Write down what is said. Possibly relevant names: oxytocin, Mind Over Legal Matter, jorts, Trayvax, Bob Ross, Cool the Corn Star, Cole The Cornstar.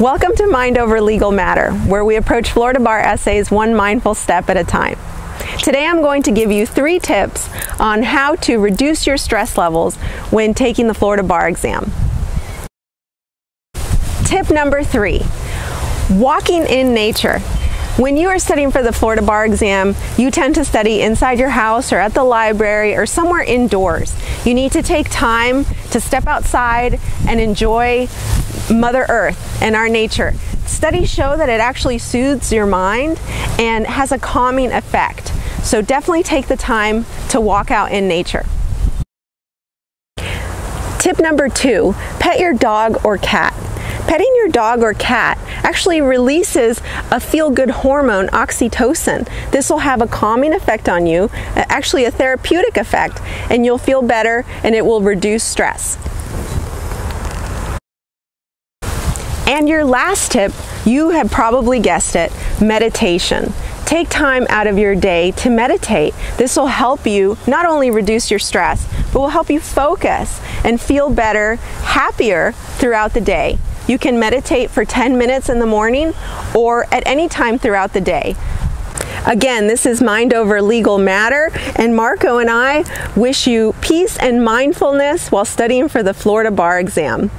Welcome to Mind Over Legal Matter, where we approach Florida bar essays one mindful step at a time. Today I'm going to give you 3 tips on how to reduce your stress levels when taking the Florida bar exam. Tip number 3, walking in nature. When you are studying for the Florida bar exam, you tend to study inside your house or at the library or somewhere indoors. You need to take time to step outside and enjoy Mother Earth and our nature. Studies show that it actually soothes your mind and has a calming effect. So definitely take the time to walk out in nature. Tip number 2, pet your dog or cat. Petting your dog or cat actually releases a feel-good hormone, oxytocin. This will have a calming effect on you, actually a therapeutic effect, and you'll feel better and it will reduce stress. And your last tip, you have probably guessed it, meditation. Take time out of your day to meditate. This will help you not only reduce your stress, but will help you focus and feel better, happier throughout the day. You can meditate for 10 minutes in the morning or at any time throughout the day. Again, this is Mind Over Legal Matter, and Marco and I wish you peace and mindfulness while studying for the Florida bar exam.